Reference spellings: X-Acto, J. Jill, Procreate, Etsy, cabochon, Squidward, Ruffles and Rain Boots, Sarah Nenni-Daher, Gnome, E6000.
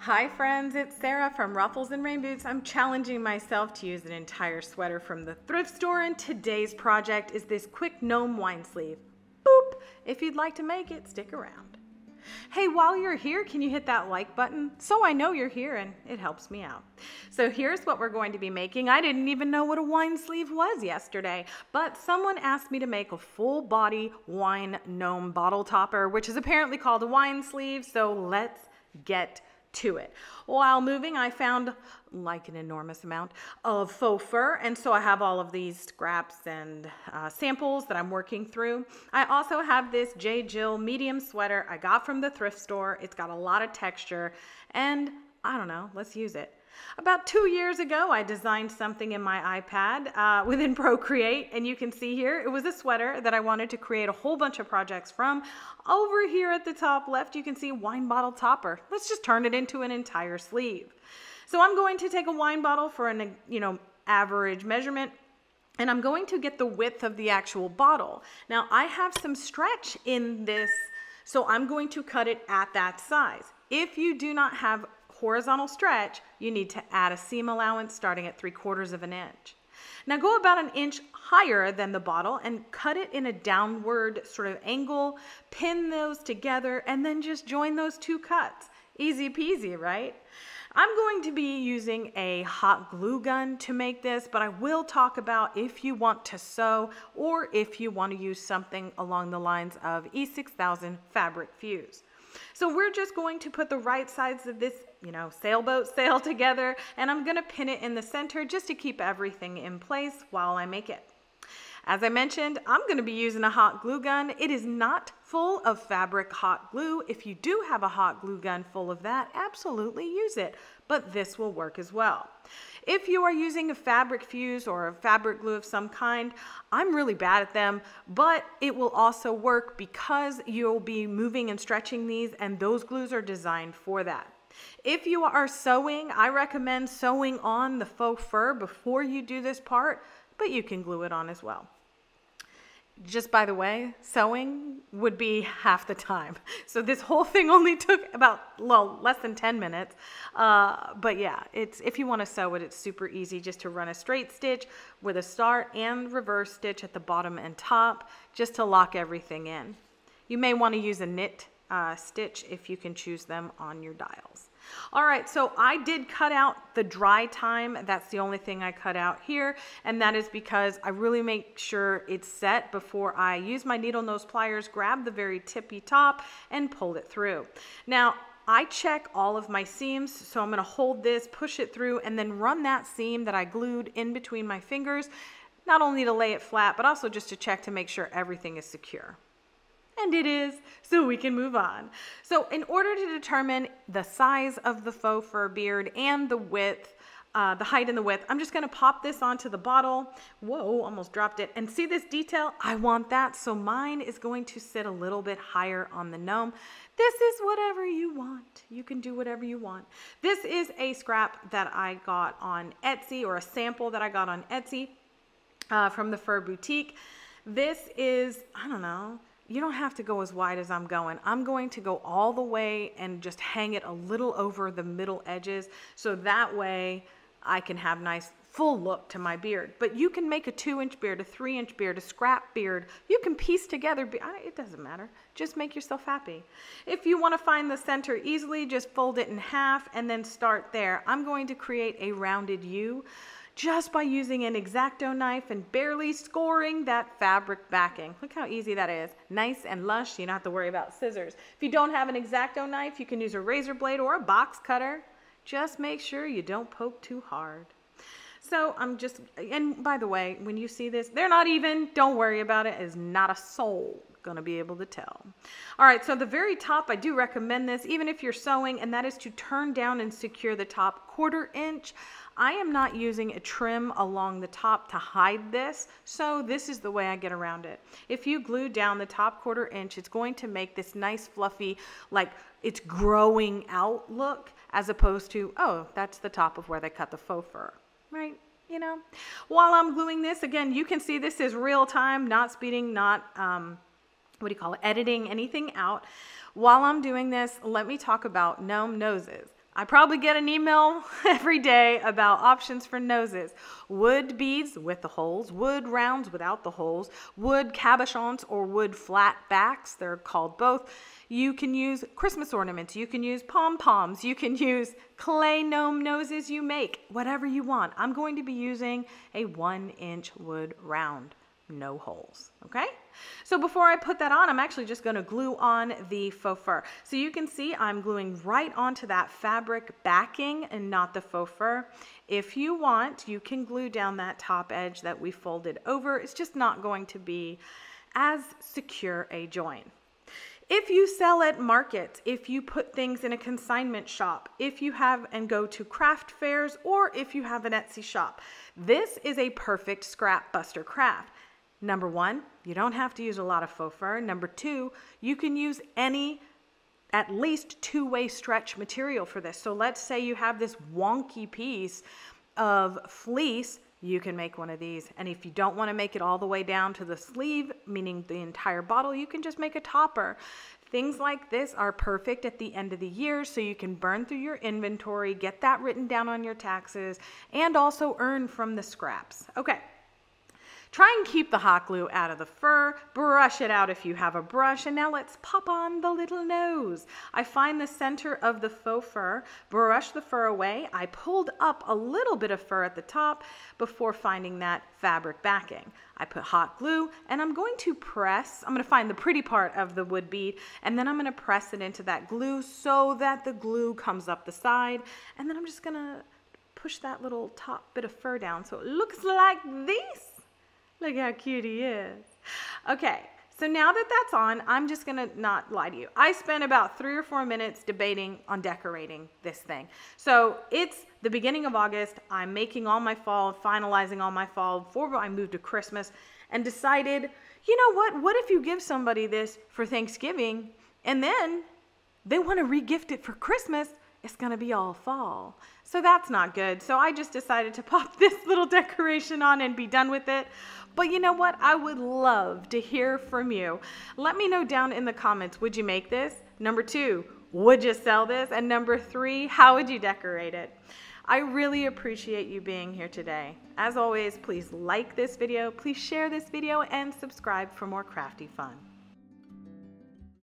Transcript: Hi friends, it's Sarah from Ruffles and Rain Boots. I'm challenging myself to use an entire sweater from the thrift store, and today's project is this quick gnome wine sleeve. Boop! If you'd like to make it, stick around. Hey, while you're here, can you hit that like button so I know you're here and it helps me out? So here's what we're going to be making. I didn't even know what a wine sleeve was yesterday, but someone asked me to make a full body wine gnome bottle topper, which is apparently called a wine sleeve, so let's get to it. While moving, I found like an enormous amount of faux fur, and so I have all of these scraps and samples that I'm working through. I also have this J. Jill medium sweater I got from the thrift store. It's got a lot of texture, and I don't know, let's use it. About 2 years ago, I designed something in my iPad within Procreate, and you can see here, it was a sweater that I wanted to create a whole bunch of projects from. Over here at the top left, you can see wine bottle topper. Let's just turn it into an entire sleeve. So I'm going to take a wine bottle for an, average measurement, and I'm going to get the width of the actual bottle. Now, I have some stretch in this, so I'm going to cut it at that size. If you do not have horizontal stretch, you need to add a seam allowance starting at 3/4 of an inch. Now go about an inch higher than the bottle and cut it in a downward sort of angle, pin those together, and then just join those two cuts. Easy peasy, right? I'm going to be using a hot glue gun to make this, but I will talk about if you want to sew or if you want to use something along the lines of E6000 fabric fuse. So we're just going to put the right sides of this, sailboat sail together, and I'm going to pin it in the center just to keep everything in place while I make it. As I mentioned, I'm going to be using a hot glue gun. It is not full of fabric hot glue. If you do have a hot glue gun full of that, absolutely use it, but this will work as well. If you are using a fabric fuse or a fabric glue of some kind, I'm really bad at them, but it will also work because you'll be moving and stretching these, and those glues are designed for that. If you are sewing, I recommend sewing on the faux fur before you do this part, but you can glue it on as well. Just by the way, sewing would be half the time. So this whole thing only took about, well, less than 10 minutes. But yeah, if you want to sew it, it's super easy just to run a straight stitch with a start and reverse stitch at the bottom and top just to lock everything in. You may want to use a knit stitch if you can choose them on your dials. All right, so I did cut out the dry time. That's the only thing I cut out here, and that is because I really make sure it's set before I use my needle nose pliers, grab the very tippy top, and pull it through. Now, I check all of my seams, so I'm going to hold this, push it through, and then run that seam that I glued in between my fingers, not only to lay it flat, but also just to check to make sure everything is secure. And it is, so we can move on. So in order to determine the size of the faux fur beard and the width, the height and the width, I'm just gonna pop this onto the bottle. Whoa, almost dropped it. And see this detail? I want that, so mine is going to sit a little bit higher on the gnome. This is whatever you want. You can do whatever you want. This is a scrap that I got on Etsy, or a sample that I got on Etsy from the Fur Boutique. This is, I don't know, you don't have to go as wide as I'm going. I'm going to go all the way and just hang it a little over the middle edges, so that way I can have nice full look to my beard. But you can make a 2-inch beard, a 3-inch beard, a scrap beard. You can piece together, it doesn't matter. Just make yourself happy. If you want to find the center easily, just fold it in half and then start there. I'm going to create a rounded U just by using an X-Acto knife and barely scoring that fabric backing. Look how easy that is. Nice and lush, you don't have to worry about scissors. If you don't have an X-Acto knife, you can use a razor blade or a box cutter. Just make sure you don't poke too hard. So I'm just, and by the way, when you see this, they're not even, don't worry about it, it's not a soul going to be able to tell. All right, so the very top, I do recommend this, even if you're sewing, and that is to turn down and secure the top 1/4 inch. I am not using a trim along the top to hide this, so this is the way I get around it. If you glue down the top 1/4 inch, it's going to make this nice fluffy, like it's growing out look, as opposed to, oh, that's the top of where they cut the faux fur, right? While I'm gluing this, again, you can see this is real time, not speeding, not, editing anything out. While I'm doing this, let me talk about gnome noses. I probably get an email every day about options for noses. Wood beads with the holes, wood rounds without the holes, wood cabochons or wood flat backs, they're called both. You can use Christmas ornaments, you can use pom-poms, you can use clay gnome noses you make, whatever you want. I'm going to be using a 1-inch wood round. No holes, okay? So before I put that on, I'm actually just gonna glue on the faux fur. So you can see I'm gluing right onto that fabric backing and not the faux fur. If you want, you can glue down that top edge that we folded over. It's just not going to be as secure a join. If you sell at markets, if you put things in a consignment shop, if you have and go to craft fairs, or if you have an Etsy shop, this is a perfect scrap buster craft. Number one, you don't have to use a lot of faux fur. Number two, you can use any at least two-way stretch material for this. So let's say you have this wonky piece of fleece, you can make one of these. And if you don't want to make it all the way down to the sleeve, meaning the entire bottle, you can just make a topper. Things like this are perfect at the end of the year, so you can burn through your inventory, get that written down on your taxes, and also earn from the scraps. Okay. Try and keep the hot glue out of the fur, brush it out if you have a brush, and now let's pop on the little nose. I find the center of the faux fur, brush the fur away. I pulled up a little bit of fur at the top before finding that fabric backing. I put hot glue and I'm going to press, I'm going to find the pretty part of the wood bead, and then I'm going to press it into that glue so that the glue comes up the side, and then I'm just going to push that little top bit of fur down so it looks like this. Look how cute he is. Okay, so now that that's on, I'm just gonna not lie to you. I spent about 3 or 4 minutes debating on decorating this thing. So it's the beginning of August. I'm making all my fall, finalizing all my fall before I moved to Christmas, and decided, you know what? What if you give somebody this for Thanksgiving and then they want to re-gift it for Christmas? It's gonna be all fall. So that's not good. So I just decided to pop this little decoration on and be done with it. But you know what? I would love to hear from you. Let me know down in the comments, would you make this? Number two, would you sell this? And number three, how would you decorate it? I really appreciate you being here today. As always, please like this video, please share this video, and subscribe for more crafty fun.